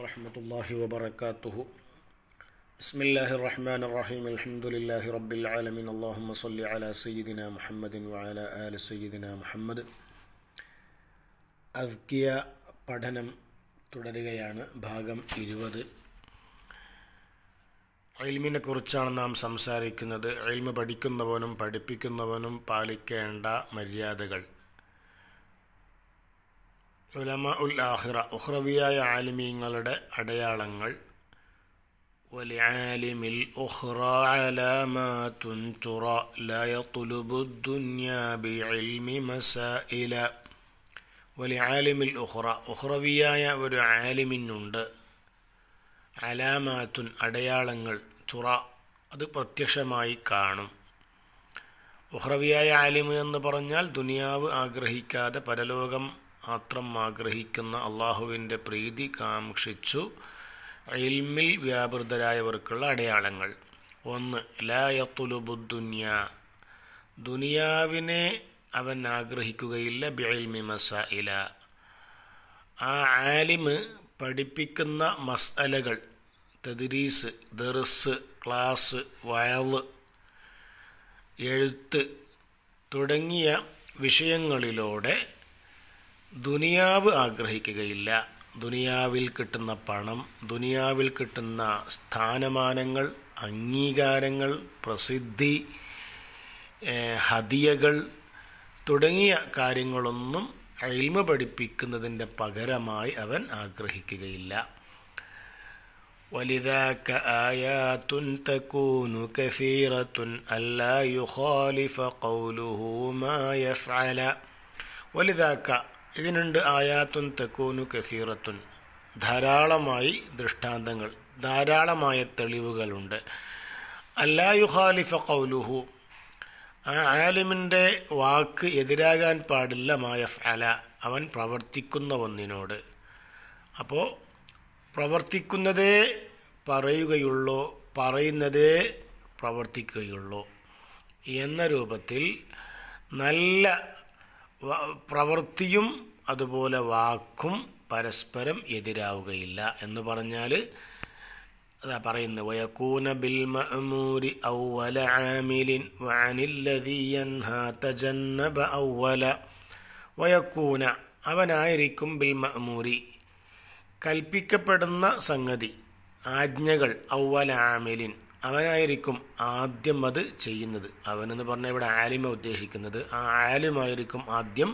ورحمۃ اللہ وبرکاتہ. بسم اللہ الرحمن الرحیم. الحمد للہ رب العالمین. اللہم صلی علی سیدنا محمد وعلی آل سیدنا محمد. അസ്കിയ പഠനം തുടരുകയാണ്. ഭാഗം 20. ഇൽമിനെക്കുറിച്ചാണ് നാം സംസാരിക്കുന്നത്. ഇൽമ പഠിക്കുന്നവനും പഠിപ്പിക്കുന്നവനും പാലിക്കേണ്ട മര്യാദകൾ. ഉലമ ഉൽ ആഖിറ, ഉഖ്റവിയായ ആലിമീങ്ങളുടെ അടയാളങ്ങൾ. വലിആലിമിൽ ഉഖ്റ അലാമാതുൻ തുറ ലാ യത്ലുബുദ്ദുനിയാ ബിഇൽമി മസാഇല. വലിആലിമിൽ ഉഖ്റ, ഉഖ്റവിയായ ഒരു ആലിമിനുണ്ട് അലാമാത്തുൻ അടയാളങ്ങൾ. തുറ, അത് പ്രത്യക്ഷമായി കാണും. ഉഖ്റവിയായ ആലിമ് എന്ന് പറഞ്ഞാൽ ദുനിയാവ് ആഗ്രഹിക്കാതെ പരലോകം മാത്രം ആഗ്രഹിക്കുന്ന, അള്ളാഹുവിൻ്റെ പ്രീതി കാംക്ഷിച്ചു ഇൽമിൽ വ്യാപൃതരായവർക്കുള്ള അടയാളങ്ങൾ. ഒന്ന്, ലാ യത്ലുബുദ്ദുനിയാ, ദുനിയാവിനെ അവൻ ആഗ്രഹിക്കുകയില്ല. ബിഇൽമി മസാഇല, ആ ആലിമ് പഠിപ്പിക്കുന്ന മസ്അലകൾ, തദ്രീസ്, ദർസ്, ക്ലാസ്, വഅള്, എഴുത്ത് തുടങ്ങിയ വിഷയങ്ങളിലൂടെ ദുനിയാവ് ആഗ്രഹിക്കുകയില്ല. ദുനിയാവിൽ കിട്ടുന്ന പണം, ദുനിയാവിൽ കിട്ടുന്ന സ്ഥാനമാനങ്ങൾ, അംഗീകാരങ്ങൾ, പ്രസിദ്ധി, ഹദിയകൾ തുടങ്ങിയ കാര്യങ്ങളൊന്നും ഇൽമ പഠിപ്പിക്കുന്നതിൻ്റെ പകരമായി അവൻ ആഗ്രഹിക്കുകയില്ല. വലിദാക ആയാതുൻ തകൂനു കസീറത്തുൻ അല്ലാ യുഖാലിഫ ഖൗലുഹു മാ യഫഅല. വലിദാക, ഇതിനുണ്ട് ആയാത്തുൻ തകൂനു കസീറത്തുൻ, ധാരാളമായി ദൃഷ്ടാന്തങ്ങൾ, ധാരാളമായ തെളിവുകളുണ്ട്. അല്ലാ യുഖാലിഫ ഖൗലുഹു, ആ ആലിമിൻ്റെ വാക്ക് എതിരാകാൻ പാടില്ല. മായഫഅല, അവൻ പ്രവർത്തിക്കുന്ന ഒന്നിനോട്. അപ്പോൾ പ്രവർത്തിക്കുന്നതേ പറയുകയുള്ളൂ, പറയുന്നതേ പ്രവർത്തിക്കുകയുള്ളൂ എന്ന രൂപത്തിൽ നല്ല പ്രവൃത്തിയും അതുപോലെ വാക്കും പരസ്പരം എതിരാവുകയില്ല എന്ന് പറഞ്ഞാൽ അതാ പറയുന്നത്. വയക്കൂന ബിൽ മഅ്മൂരി അവ്വല ആമിലിൻ വഅനില്ലദീ യൻഹാ തജന്നബ അവ്വല. വയക്കൂന, അവനായിരിക്കും, ബിൽ മഅ്മൂരി, കൽപ്പിക്കപ്പെടുന്ന സംഗതി, ആജ്ഞകൾ, അവ്വല ആമിലിൻ, അവനായിരിക്കും ആദ്യം അത് ചെയ്യുന്നത്. അവനെന്ന് പറഞ്ഞാൽ ഇവിടെ ആലിമ ഉദ്ദേശിക്കുന്നത്, ആ ആലിമായിരിക്കും ആദ്യം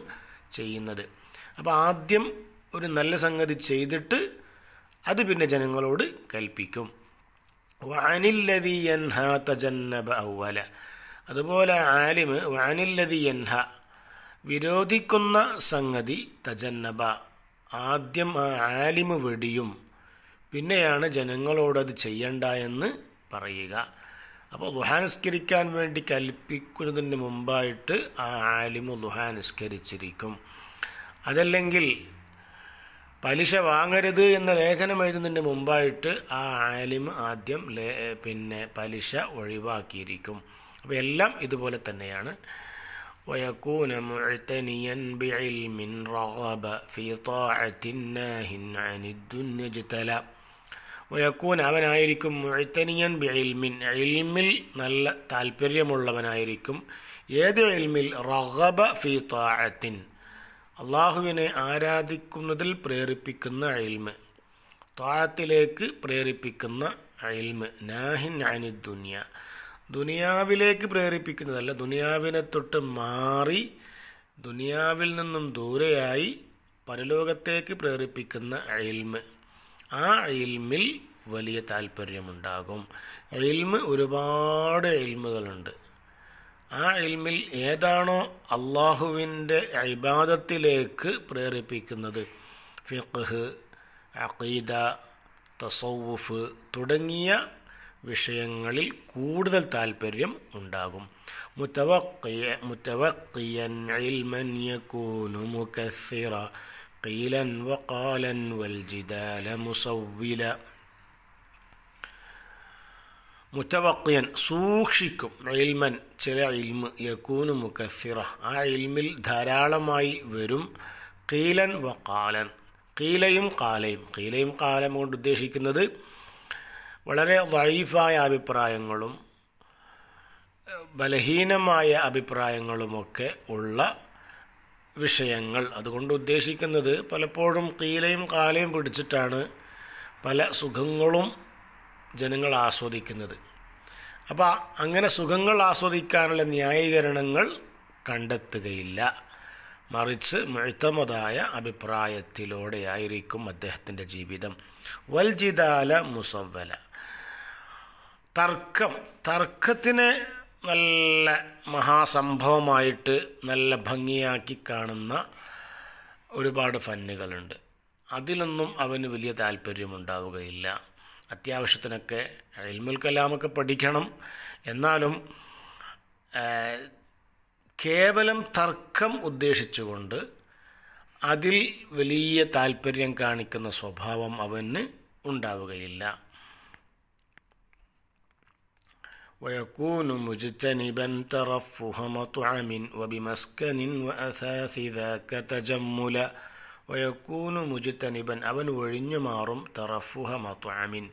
ചെയ്യുന്നത്. അപ്പോൾ ആദ്യം ഒരു നല്ല സംഗതി ചെയ്തിട്ട് അത് പിന്നെ ജനങ്ങളോട് കൽപ്പിക്കും. വഅനില്ലദീ യൻഹാ തജന്നബ അവ്വല, അതുപോലെ ആലിമ് വഅനില്ലദീ യൻഹാ, വിരോധിക്കുന്ന സംഗതി, തജന്നബ, ആദ്യം ആ ആലിമ് വെടിയും, പിന്നെയാണ് ജനങ്ങളോടത് ചെയ്യണ്ട എന്ന് പറയുക. അപ്പോൾ ദുഹാ നിസ്കരിക്കാൻ വേണ്ടി കൽപ്പിക്കുന്നതിന് മുമ്പായിട്ട് ആ ആലിമ് ദുഹാ നിസ്കരിച്ചിരിക്കും. അതല്ലെങ്കിൽ പലിശ വാങ്ങരുത് എന്ന ലേഖനം എഴുതുന്നതിന് മുമ്പായിട്ട് ആ ആലിമ് ആദ്യം പിന്നെ പലിശ ഒഴിവാക്കിയിരിക്കും. അപ്പോൾ എല്ലാം ഇതുപോലെ തന്നെയാണ്. വയകൂന മുഅ്തനിയൻ ബിഇൽമിൻ റഗബ ഫീ ത്വാഅത്തിൻ നാഹിൻ അനിദ്ദുന്യ ജ്തല. വയകൂന, അവനായിരിക്കും മുഅ്തനിയൻ ബിഇൽമിൻ, ഇൽമിൽ നല്ല താല്പര്യമുള്ളവനായിരിക്കും. ഏത് ഇൽമിൽ? റഗബ ഫീ ത്വാഅത്തിൻ, അള്ളാഹുവിനെ ആരാധിക്കുന്നതിൽ പ്രേരിപ്പിക്കുന്ന ഇൽമ്, ത്വാഅത്തിലേക്ക് പ്രേരിപ്പിക്കുന്ന ഇൽമ്. നാഹിൻ അനിദ് ദുനിയ, ദുനിയാവിലേക്ക് പ്രേരിപ്പിക്കുന്നതല്ല, ദുനിയാവിനെ തൊട്ട് മാറി ദുനിയാവിൽ നിന്നും ദൂരെയായി പരലോകത്തേക്ക് പ്രേരിപ്പിക്കുന്ന ഇൽമ്. ആ ഇൽമിൽ വലിയ താല്പര്യമുണ്ടാകും. ഇൽമ് ഒരുപാട് ഇൽമുകളുണ്ട്. ആ ഇൽമിൽ ഏതാണോ അള്ളാഹുവിൻ്റെ ഇബാദത്തിലേക്ക് പ്രേരിപ്പിക്കുന്നത്, ഫിഖ്ഹ്, അഖീദ, തസവ്വുഫ് തുടങ്ങിയ വിഷയങ്ങളിൽ കൂടുതൽ താല്പര്യം ഉണ്ടാകും. മുതവഖിയൻ ഇൽമൻ യകൂനു മുകസ്സിറ ഖീലൻ വഖാലൻ വൽ ജിദാല മുസവ്വില. മുതവഖിയൻ, സൂക്ഷിക്കും, ഇൽമൻ, ചില ഇൽമ്, യകൂനു മുകസ്സിറ, ആ ഇൽമിൽ ധാരാളമായി വരും. ഖീലൻ വഖാലൻ, കീലയും കാലയും. കീലയും കാലം കൊണ്ട് ഉദ്ദേശിക്കുന്നത് വളരെ വൈഫായ അഭിപ്രായങ്ങളും ബലഹീനമായ അഭിപ്രായങ്ങളുമൊക്കെ ഉള്ള വിഷയങ്ങൾ. അതുകൊണ്ട് ഉദ്ദേശിക്കുന്നത് പലപ്പോഴും കീലയും കാലയും പിടിച്ചിട്ടാണ് പല സുഖങ്ങളും ജനങ്ങൾ ആസ്വദിക്കുന്നത്. അപ്പോൾ അങ്ങനെ സുഖങ്ങൾ ആസ്വദിക്കാനുള്ള ന്യായീകരണങ്ങൾ കണ്ടെത്തുകയില്ല, മറിച്ച് മുഅ്തമദായ അഭിപ്രായത്തിലൂടെയായിരിക്കും അദ്ദേഹത്തിൻ്റെ ജീവിതം. വൽജിദാല മുസവ്വല, തർക്കം, തർക്കത്തിനെ നല്ല മഹാസംഭവമായിട്ട് നല്ല ഭംഗിയാക്കി കാണുന്ന ഒരുപാട് ഫന്നുകളുണ്ട്. അതിലൊന്നും അവന് വലിയ താല്പര്യമുണ്ടാവുകയില്ല. അത്യാവശ്യത്തിനൊക്കെ ഇൽമുൽ കലാമൊക്കെ പഠിക്കണം, എന്നാലും കേവലം തർക്കം ഉദ്ദേശിച്ചുകൊണ്ട് അതിൽ വലിയ താല്പര്യം കാണിക്കുന്ന സ്വഭാവം അവന് ഉണ്ടാവുകയില്ല. ويكون مجتنبا ترفه مطعم وبمسكن وأثاث ذاك تجمل ويكون مجتنبا അവൻ ഒഴിഞ്ഞു മാറും തറഫുഹ മത്വാമിൻ,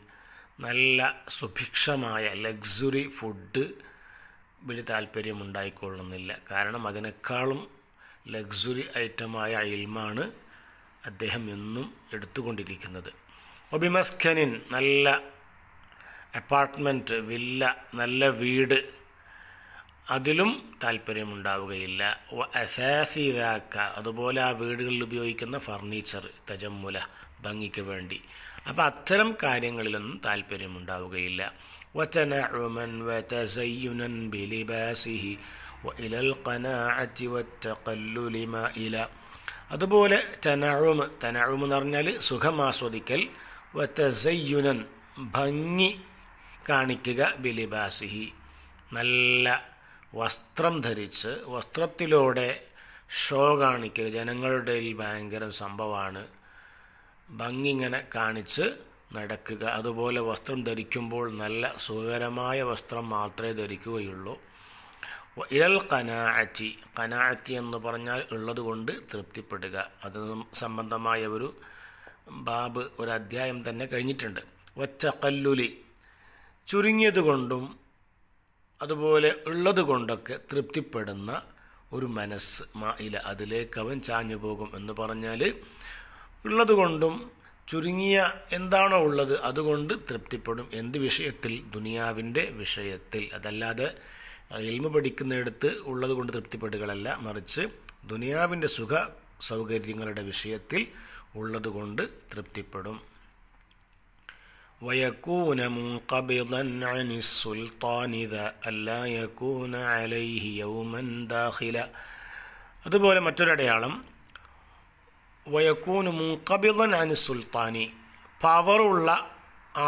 നല്ല സുഭിക്ഷമായ ലക്സുറി ഫുഡ് വലിയ താല്പര്യമുണ്ടായിക്കൊള്ളുന്നില്ല. കാരണം അതിനേക്കാളും ലക്സുറി ഐറ്റമായ ഇൽമാണ് അദ്ദേഹം എന്നും എടുത്തുകൊണ്ടിരിക്കുന്നത്. ഒബിമസ്കനിൻ, നല്ല അപ്പാർട്ട്മെൻറ്റ്, വില്ല, നല്ല വീട്, അതിലും താല്പര്യമുണ്ടാവുകയില്ല. അസാസീതാക്ക, അതുപോലെ ആ വീടുകളിൽ ഉപയോഗിക്കുന്ന ഫർണിച്ചർ, തജമ്മുല, ഭംഗിക്ക് വേണ്ടി. അപ്പോൾ അത്തരം കാര്യങ്ങളിലൊന്നും താല്പര്യമുണ്ടാവുകയില്ല. വതനഉമൻ വതസയ്യുനൻ ബിലിബാസിഹി വഇലൽ ഖനാഅതി വതഖല്ലുലി മാ ഇല, അതുപോലെ തനഉമ, തനഉമ എന്ന് പറഞ്ഞാൽ സുഖം ആസ്വദിക്കൽ, വതസയ്യുനൻ ഭംഗി കാണിക്കുക, ബിലിബാസിഹി നല്ല വസ്ത്രം ധരിച്ച് വസ്ത്രത്തിലൂടെ ഷോ കാണിക്കുക. ജനങ്ങളുടെ ഭയങ്കര സംഭവമാണ്, ഭംഗി ഇങ്ങനെ കാണിച്ച് നടക്കുക. അതുപോലെ വസ്ത്രം ധരിക്കുമ്പോൾ നല്ല സുഖകരമായ വസ്ത്രം മാത്രമേ ധരിക്കുകയുള്ളൂ. ഇൽ ഖനാഅത്തി, ഖനാഅത്തി എന്ന് പറഞ്ഞാൽ ഉള്ളത് കൊണ്ട് തൃപ്തിപ്പെടുക. അത് സംബന്ധമായ ഒരു ബാബ്, ഒരു അധ്യായം തന്നെ കഴിഞ്ഞിട്ടുണ്ട്. വത്തഖല്ലുലി, ചുരുങ്ങിയതുകൊണ്ടും അതുപോലെ ഉള്ളത് കൊണ്ടൊക്കെ തൃപ്തിപ്പെടുന്ന ഒരു മനസ്സ്, മായില, അതിലേക്ക് അവൻ ചാഞ്ഞു പോകും. എന്ന് പറഞ്ഞാൽ ഉള്ളതുകൊണ്ടും ചുരുങ്ങിയ എന്താണോ ഉള്ളത് അതുകൊണ്ട് തൃപ്തിപ്പെടും. എന്ത് വിഷയത്തിൽ? ദുനിയാവിൻ്റെ വിഷയത്തിൽ. അതല്ലാതെ ഇൽമു പഠിക്കുന്നിടത്ത് ഉള്ളത് കൊണ്ട് തൃപ്തിപ്പെടുകയല്ല, മറിച്ച് ദുനിയാവിൻ്റെ സുഖ സൗകര്യങ്ങളുടെ വിഷയത്തിൽ ഉള്ളത് കൊണ്ട് തൃപ്തിപ്പെടും. ويكون منقبضا عن السلطان ذا ألا يكون عليه يوما داخلا. അതുപോലെ മറ്റൊരടയാളം വയക്കൂന് മുൻകബിളൻ അനി സുൽത്താനി, പവറുള്ള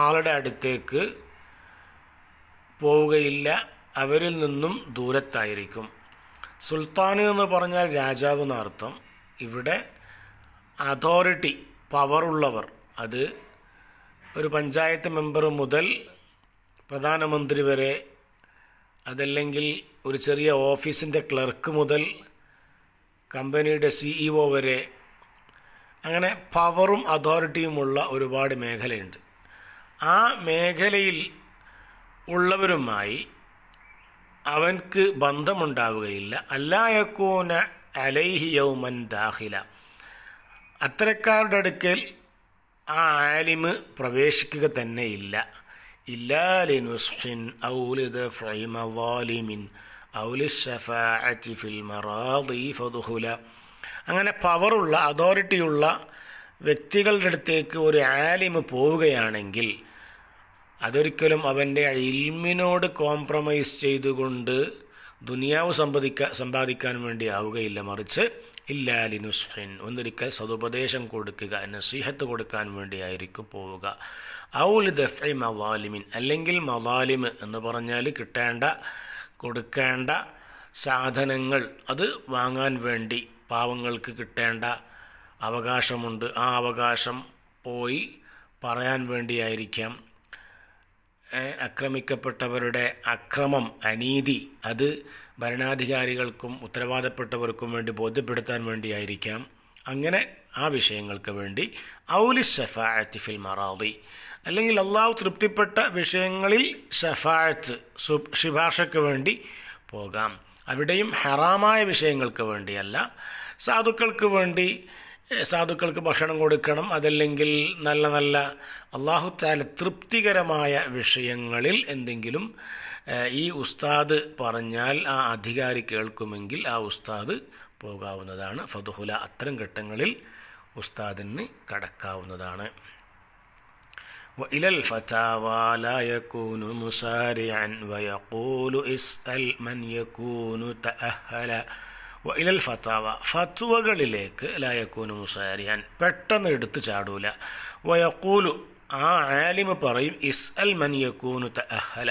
ആളുടെ അടുത്തേക്ക് പോവുകയില്ല, അവരിൽ നിന്നും ദൂരത്തായിരിക്കും. സുൽത്താന് എന്ന് പറഞ്ഞാൽ രാജാവ് എന്നർത്ഥം. ഇവിടെ അതോറിറ്റി, പവറുള്ളവർ, അത് ഒരു പഞ്ചായത്ത് മെമ്പർ മുതൽ പ്രധാനമന്ത്രി വരെ, അതല്ലെങ്കിൽ ഒരു ചെറിയ ഓഫീസിൻ്റെ ക്ലർക്ക് മുതൽ കമ്പനിയുടെ സിഇഒ വരെ, അങ്ങനെ പവറും അതോറിറ്റിയുമുള്ള ഒരുപാട് മേഖലയുണ്ട്. ആ മേഖലയിൽ ഉള്ളവരുമായി അവൻക്ക് ബന്ധമുണ്ടാവുകയില്ല. അല്ലാ യകൂന അലൈഹി യൗമൻ ദാഖില, അത്തരക്കാരുടെ അടുക്കൽ ആ ആലിമ് പ്രവേശിക്കുക തന്നെ ഇല്ല. ഇല്ലാലി നുസ്ഹിൻ ഔലിദ ഫൈമ വാലിമിൻ ഔലി ഷഫാഅതി ഫിൽ മറാദി ഫദ്ഖുല. അങ്ങനെ പവറുള്ള അതോറിറ്റിയുള്ള വ്യക്തികളുടെ അടുത്തേക്ക് ഒരു ആലിമ് പോവുകയാണെങ്കിൽ അതൊരിക്കലും അവൻ്റെ ഇൽമിനോട് കോംപ്രമൈസ് ചെയ്തുകൊണ്ട് ദുനിയാവ് സമ്പാദിക്കാൻ വേണ്ടി ആവുകയില്ല, മറിച്ച് ഇല്ലാലി നുസ്ഹിൻ, ഒന്നൊരിക്കൽ സതുപദേശം കൊടുക്കുക, നസീഹത്ത് കൊടുക്കാൻ വേണ്ടിയായിരിക്കും പോവുക. ഔലി ദഫഇ മവാലിമിൻ, അല്ലെങ്കിൽ മവാലിമ് എന്ന് പറഞ്ഞാൽ കിട്ടേണ്ട കൊടുക്കേണ്ട സാധനങ്ങൾ, അത് വാങ്ങാൻ വേണ്ടി പാവങ്ങൾക്ക് കിട്ടേണ്ട അവകാശമുണ്ട്, ആ അവകാശം പോയി പറയാൻ വേണ്ടിയായിരിക്കാം. അക്രമിക്കപ്പെട്ടവരുടെ അക്രമം, അനീതി, അത് ഭരണാധികാരികൾക്കും ഉത്തരവാദപ്പെട്ടവർക്കും വേണ്ടി ബോധ്യപ്പെടുത്താൻ വേണ്ടിയായിരിക്കാം. അങ്ങനെ ആ വിഷയങ്ങൾക്ക് വേണ്ടി ഔലി ഷഫാഅത്തി ഫിൽ മറാളി, അല്ലെങ്കിൽ അള്ളാഹു തൃപ്തിപ്പെട്ട വിഷയങ്ങളിൽ ഷഫാഅത്ത് ശുപാർശയ്ക്ക് വേണ്ടി പോകാം. അവിടെയും ഹറാമായ വിഷയങ്ങൾക്ക് വേണ്ടിയല്ല. സാധുക്കൾക്ക് വേണ്ടി, സാധുക്കൾക്ക് ഭക്ഷണം കൊടുക്കണം, അതല്ലെങ്കിൽ നല്ല നല്ല അള്ളാഹു തആല തൃപ്തികരമായ വിഷയങ്ങളിൽ എന്തെങ്കിലും ഈ ഉസ്താദ് പറഞ്ഞാൽ ആ അധികാരി കേൾക്കുമെങ്കിൽ ആ ഉസ്താദ് പോകാവുന്നതാണ്. ഫദ്ഹുല, അത്തരം ഘട്ടങ്ങളിൽ ഉസ്താദിന് കടക്കാവുന്നതാണ്. വഇലൽ ഫതാവാ ലാ യകൂനു മുസാരിഅൻ വയഖൂലു ഇസ്അൽ മൻ യകൂനു തഅഹല. വഇലൽ ഫതാവ, ഫത്വകളിലേക്ക് ലാ യകൂനു മുസാരിഅൻ, പെട്ടെന്ന് എടുത്തു ചാടൂല. വയഖൂലു, ആ ആലിമ് പറയും, ഇസ്അൽ മൻ യകൂനു തഅഹല,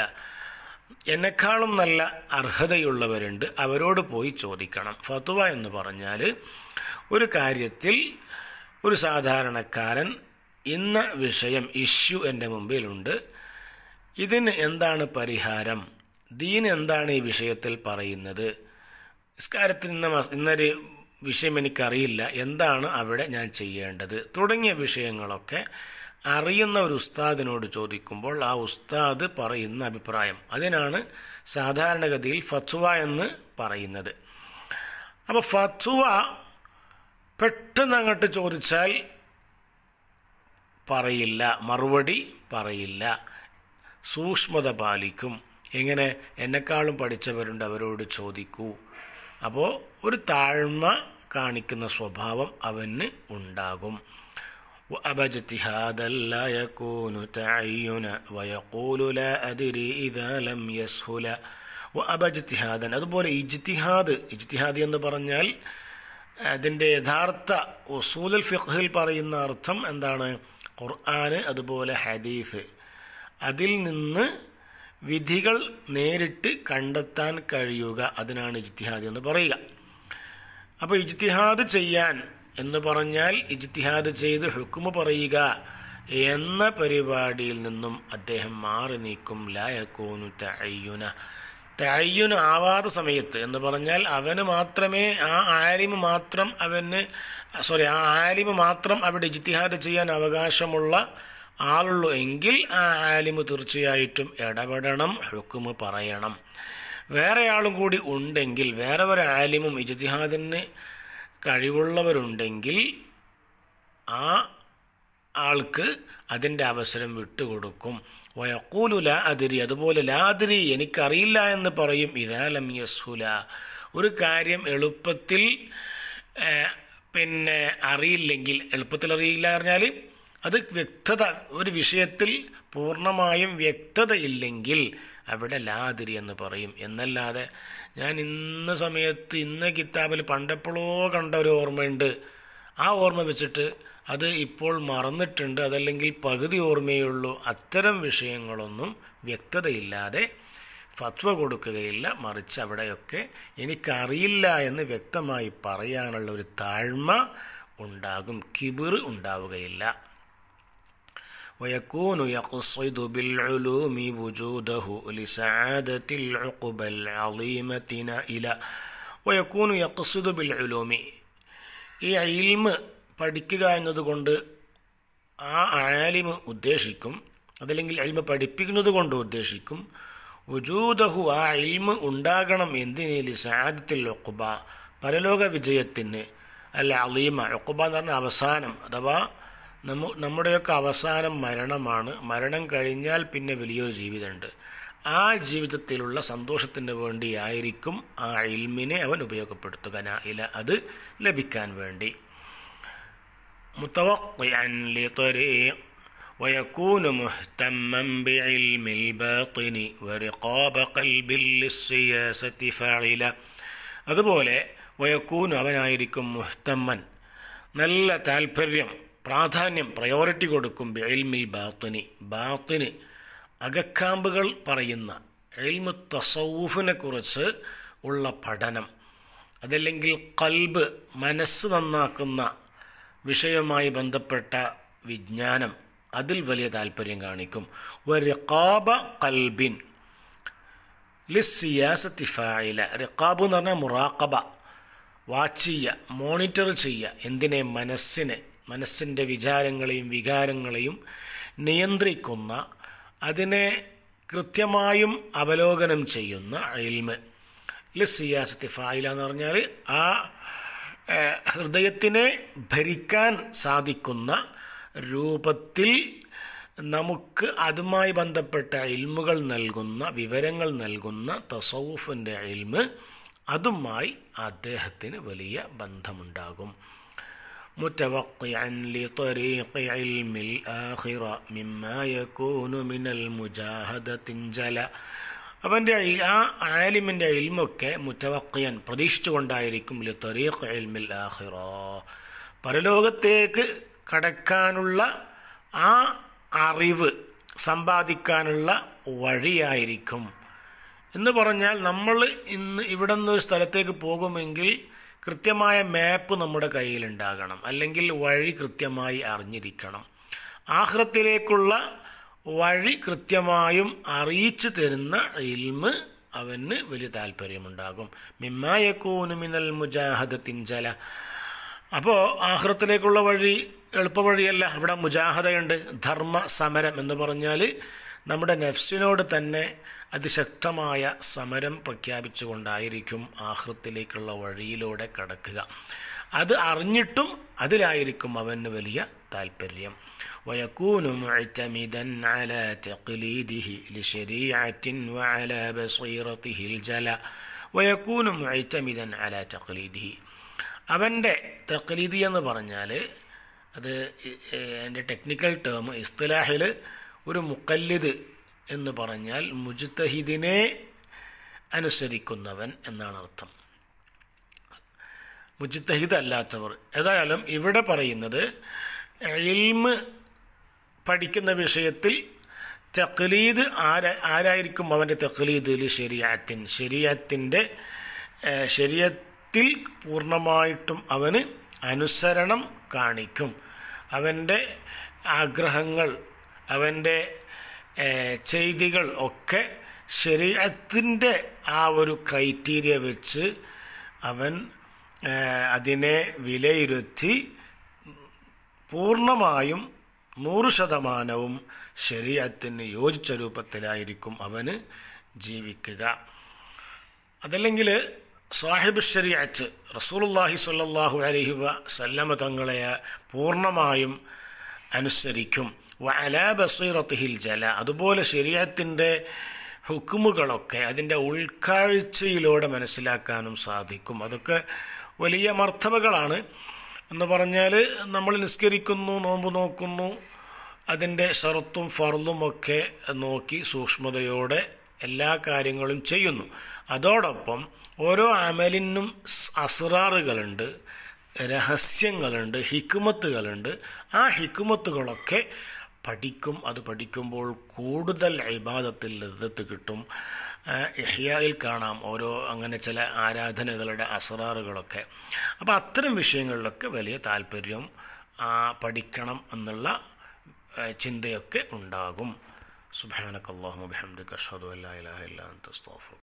എന്നെക്കാളും നല്ല അർഹതയുള്ളവരുണ്ട്, അവരോട് പോയി ചോദിക്കണം. ഫത്വ എന്ന് പറഞ്ഞാൽ ഒരു കാര്യത്തിൽ ഒരു സാധാരണക്കാരൻ ഇന്ന വിഷയം, ഇഷ്യൂ എൻ്റെ മുമ്പിലുണ്ട്, ഇതിന് എന്താണ് പരിഹാരം, ദീൻ എന്താണ് ഈ വിഷയത്തിൽ പറയുന്നത്, ഇസ്കാരത്തിന് ഇന്നൊരു വിഷയം എനിക്കറിയില്ല, എന്താണ് അവിടെ ഞാൻ ചെയ്യേണ്ടത്, തുടങ്ങിയ വിഷയങ്ങളൊക്കെ അറിയുന്ന ഒരു ഉസ്താദിനോട് ചോദിക്കുമ്പോൾ ആ ഉസ്താദ് പറയുന്ന അഭിപ്രായം, അതിനാണ് സാധാരണഗതിയിൽ ഫത്വ എന്ന് പറയുന്നത്. അപ്പോൾ ഫത്വ പെട്ടെന്ന് അങ്ങോട്ട് ചോദിച്ചാൽ പറയില്ല, മറുപടി പറയില്ല, സൂക്ഷ്മത പാലിക്കും. എങ്ങനെ? എന്നെക്കാളും പഠിച്ചവരുണ്ട്, അവരോട് ചോദിക്കൂ. അപ്പോൾ ഒരു താഴ്മ കാണിക്കുന്ന സ്വഭാവം അവന് ഉണ്ടാകും. وأبجتهادا لا يكون تعينا ويقول لا أدري إذا لم يسهل وأبجتهادا. അതുപോലെ ഇജ്തിഹാദ്, ഇജ്തിഹാദ് എന്ന് പറഞ്ഞാൽ അതിൻ്റെ യഥാർത്ഥ ഉസൂലുൽ ഫിഖ്ഹിൽ പറയുന്ന അർത്ഥം എന്താണ്? ഖുർആൻ അതുപോലെ ഹദീസ്, അതിൽ നിന്ന് വിധികൾ നേരിട്ട് കണ്ടെത്താൻ കഴിയുക, അതിനാണ് ഇജ്തിഹാദ് എന്ന് പറയുക. അപ്പോൾ ഇജ്തിഹാദ് ചെയ്യാൻ എന്ന് പറഞ്ഞാൽ ഇജ്തിഹാദ് ചെയ്ത് ഹുക്മ പറയുക എന്ന പരിപാടിയിൽ നിന്നും അദ്ദേഹം മാറി നീക്കും. ലാ യകൂനു തഅയ്യുന, തഅയ്യുന ആവാത്ത സമയത്ത് എന്ന് പറഞ്ഞാൽ അവന് മാത്രമേ, ആ ആലിമ് മാത്രം അവിടെ ഇജ്തിഹാദ് ചെയ്യാൻ അവകാശമുള്ള ആളുള്ളൂ എങ്കിൽ ആ ആലിമ് തീർച്ചയായിട്ടും ഇടപെടണം, ഹുക്മ പറയണം. വേറെ ആളും കൂടി ഉണ്ടെങ്കിൽ, വേറെ ഒരു ആലിമും ഇജ്തിഹാദിന് കഴിവുള്ളവരുണ്ടെങ്കിൽ ആ ആൾക്ക് അതിൻ്റെ അവസരം വിട്ടുകൊടുക്കും. വയഖൂലു ലാ അദ്രി, അതുപോലെ ലാ അദ്രി എനിക്കറിയില്ല എന്ന് പറയും. ഇദാ ലം യസ്ഹുല, ഒരു കാര്യം എളുപ്പത്തിൽ അറിയില്ലെങ്കിൽ, എളുപ്പത്തിൽ അറിയില്ല പറഞ്ഞാൽ അത് വ്യക്തത, ഒരു വിഷയത്തിൽ പൂർണ്ണമായും വ്യക്തതയില്ലെങ്കിൽ അവിടെ ലാ അദ്രി എന്ന് പറയും. എന്നല്ലാതെ ഞാൻ ഇന്ന സമയത്ത് ഇന്ന കിതാബിൽ പണ്ടെപ്പോഴോ കണ്ട ഒരു ഓർമ്മയുണ്ട്, ആ ഓർമ്മ വെച്ചിട്ട് അത് ഇപ്പോൾ മറന്നിട്ടുണ്ട്, അതല്ലെങ്കിൽ പകുതി ഓർമ്മയുള്ളൂ, അത്തരം വിഷയങ്ങളൊന്നും വ്യക്തതയില്ലാതെ ഫത്വ കൊടുക്കുകയില്ല. മറിച്ച് അവിടെയൊക്കെ എനിക്കറിയില്ല എന്ന് വ്യക്തമായി പറയാനുള്ള ഒരു താഴ്മ ഉണ്ടാകും, കിബിർ ഉണ്ടാവുകയില്ല. ويكون يقصد بالعلوم وجوده لسعادة العقبة العظيمة نائلة. ويكون يقصد بالعلوم, ഈ ഇൽമ് പഠിക്കുക എന്നതുകൊണ്ട് ആ ആലിമ് ഉദ്ദേശിക്കും, അതല്ലെങ്കിൽ ഇൽമ് പഠിപ്പിക്കുന്നത് കൊണ്ട് ഉദ്ദേശിക്കും. വജൂദഹു, ആ ഇൽമ് ഉണ്ടാകണം. എന്തിന്? ലിസഅദത്തിൽ ഉഖബ, പരലോക വിജയത്തിന്. അൽ അളീമ, ഉഖബ എന്ന് പറഞ്ഞാൽ അവസാനം, അഥവാ നമ്മുടെയൊക്കെ അവസാനം മരണമാണ്. മരണം കഴിഞ്ഞാൽ പിന്നെ വലിയൊരു ജീവിതമുണ്ട്, ആ ജീവിതത്തിലുള്ള സന്തോഷത്തിന് വേണ്ടിയായിരിക്കും ആ ഇൽമിനെ അവൻ ഉപയോഗപ്പെടുത്തുക. നാഇല, അത് ലഭിക്കാൻ വേണ്ടി. മുതവഖിഅൻ ലിത്രീഖ് വയകൂനു മുഹ്തമ്മൻ ബിഇൽമിൽ ബാതിനി വറിഖാബ ഖൽബിൽ ലിസ്സിയാസത്തി ഫഇല. അതുപോലെ വയകൂനു, അവനായിരിക്കും മുഹ്തമ്മൻ, നല്ല താൽപ്പര്യം, പ്രാധാന്യം, പ്രയോറിറ്റി കൊടുക്കും. ഇൽമിൽ ബാത്തിനി, ബാത്തിനി അകക്കാമ്പുകൾ പറയുന്ന ഇൽമു തസവൂഫിനെ കുറിച്ച് ഉള്ള പഠനം, അതല്ലെങ്കിൽ ഖൽബ് മനസ്സ് നന്നാക്കുന്ന വിഷയവുമായി ബന്ധപ്പെട്ട വിജ്ഞാനം, അതിൽ വലിയ താൽപ്പര്യം കാണിക്കും. വറിഖാബ ഖൽബിൻ ലിസ്സിയാസത്തി ഫാഇല, റിഖാബ് എന്ന് പറഞ്ഞാൽ മുറാഖബ, വാച്ച് ചെയ്യുക, മോണിറ്റർ ചെയ്യുക. എന്തിനെ? മനസ്സിനെ, മനസ്സിൻ്റെ വിചാരങ്ങളെയും വികാരങ്ങളെയും നിയന്ത്രിക്കുന്ന, അതിനെ കൃത്യമായും അവലോകനം ചെയ്യുന്ന ഇൽമ്. ലിസിയാസത്തി ഫായില എന്ന് പറഞ്ഞാൽ ആ ഹൃദയത്തിനെ ഭരിക്കാൻ സാധിക്കുന്ന രൂപത്തിൽ നമുക്ക് അതുമായി ബന്ധപ്പെട്ട ഇൽമുകൾ നൽകുന്ന, വിവരങ്ങൾ നൽകുന്ന തസൗഫിൻ്റെ ഇൽമ്, അതുമായി അദ്ദേഹത്തിന് വലിയ ബന്ധമുണ്ടാകും. متوقعا لطريق علم الآخرة مما يكون من المجاهدة جلا. അവൻ്റെ ആ ആലിമിൻ്റെ ഇൽമൊക്കെ മുത്തവക്കിയൻ, പ്രതീക്ഷിച്ചു കൊണ്ടായിരിക്കും. ലിത്വരീഖ് ഇൽമിൽ ആഖിറ, പരലോകത്തേക്ക് കടക്കാനുള്ള ആ അറിവ് സമ്പാദിക്കാനുള്ള വഴിയായിരിക്കും. എന്ന് പറഞ്ഞാൽ നമ്മൾ ഇന്ന് ഇവിടെ നിന്നൊരു സ്ഥലത്തേക്ക് പോകുമെങ്കിൽ കൃത്യമായ മാപ്പ് നമ്മുടെ കയ്യിലുണ്ടാകണം, അല്ലെങ്കിൽ വഴി കൃത്യമായി അറിഞ്ഞിരിക്കണം. ആഖിറത്തിലേക്കുള്ള വഴി കൃത്യമായും അറിയിച്ചു തരുന്ന ഇൽമ് അവന് വലിയ താല്പര്യമുണ്ടാകും. മിമ്മായക്കൂനു മിനൽ മുജാഹദത്തിൻ ജല. അപ്പോൾ ആഖിറത്തിലേക്കുള്ള വഴി എളുപ്പവഴിയല്ല, ഇവിടെ മുജാഹദയുണ്ട്. ധർമ്മ സമരം എന്ന് പറഞ്ഞാൽ നമ്മുടെ നഫ്സിനോട് തന്നെ അതിശക്തമായ സമരം പ്രഖ്യാപിച്ചു കൊണ്ടായിരിക്കും ആഖിറത്തിലേക്കുള്ള വഴിയിലൂടെ കടക്കുക. അത് അറിഞ്ഞിട്ടും അതിലായിരിക്കും അവന് വലിയ താൽപ്പര്യം. വയക്കൂനു മുഅ്തമിദൻ അലാ തഖ്ലീദിഹി ലിശരീഅത്തിൻ വഅലാ ബസീറതിഹിൽ ജല. വയക്കൂനു മുഅ്തമിദൻ അലാ തഖ്ലീദിഹി. അവൻ്റെ തഖ്ലീദി എന്ന് പറഞ്ഞാൽ അത് എൻ്റെ ടെക്നിക്കൽ ടേം, ഇസ്തിലാഹിൽ ഒരു മുക്കല്ലിദ് എന്ന് പറഞ്ഞാൽ മുജ്തഹിദിനെ അനുസരിക്കുന്നവൻ എന്നാണ് അർത്ഥം. മുജ്തഹിദ് അല്ലാത്തവർ. ഏതായാലും ഇവിടെ പറയുന്നത് ഇൽമ് പഠിക്കുന്ന വിഷയത്തിൽ തഖ്ലീദ് ആരായിരിക്കും അവൻ്റെ തഖ്ലീദ്? ശരീഅത്തിൻ, ശരീഅത്തിൽ പൂർണ്ണമായിട്ടും അവന് അനുസരണം കാണിക്കും. അവൻ്റെ ആഗ്രഹങ്ങൾ, അവൻ്റെ ചെയ്തികൾ ഒക്കെ ശരീഅത്തിൻ്റെ ആ ഒരു ക്രൈറ്റീരിയ വെച്ച് അവൻ അതിനെ വിലയിരുത്തി പൂർണ്ണമായും 100% ശരീഅത്തിന് യോജിച്ച രൂപത്തിലായിരിക്കും അവന് ജീവിക്കുക. അതല്ലെങ്കിൽ സാഹിബ് ശരീഅത്ത് റസൂലുള്ളാഹി സ്വല്ലല്ലാഹു അലൈഹി വസല്ലമ തങ്ങളെ പൂർണ്ണമായും അനുസരിക്കും. വഅലാ ബസീറതിഹിൽ ജല. അതുപോലെ ശരീഅത്തിൻ്റെ ഹുക്മുകളൊക്കെ അതിൻ്റെ ഉൾക്കാഴ്ചയിലൂടെ മനസ്സിലാക്കാനും സാധിക്കും. അതൊക്കെ വലിയ മർത്തബകളാണ്. എന്ന് പറഞ്ഞാൽ നമ്മൾ നിസ്കരിക്കുന്നു, നോമ്പ് നോക്കുന്നു, അതിൻ്റെ ഷർത്തും ഫർളുമൊക്കെ നോക്കി സൂക്ഷ്മതയോടെ എല്ലാ കാര്യങ്ങളും ചെയ്യുന്നു. അതോടൊപ്പം ഓരോ അമലിനും അസ്റാറുകളുണ്ട്, രഹസ്യങ്ങളുണ്ട്, ഹിക്മത്തുകളുണ്ട്. ആ ഹിക്മത്തുകളൊക്കെ പഠിക്കും. അത് പഠിക്കുമ്പോൾ കൂടുതൽ ഇബാദത്തിൽ ലദ്ദത്ത് കിട്ടും. ഇഹ്യായിൽ കാണാം ഓരോ അങ്ങനെ ചില ആരാധനകളുടെ അസ്റാറുകളൊക്കെ. അപ്പോൾ അത്തരം വിഷയങ്ങളിലൊക്കെ വലിയ താല്പര്യം, പഠിക്കണം എന്നുള്ള ചിന്തയൊക്കെ ഉണ്ടാകും. സുബ്ഹാനക അല്ലാഹുമ്മ ബിഹംദിക അശ്ഹദു അല്ലാ ഇലാഹ ഇല്ലാ അൻത അസ്തഗ്ഫിറുക.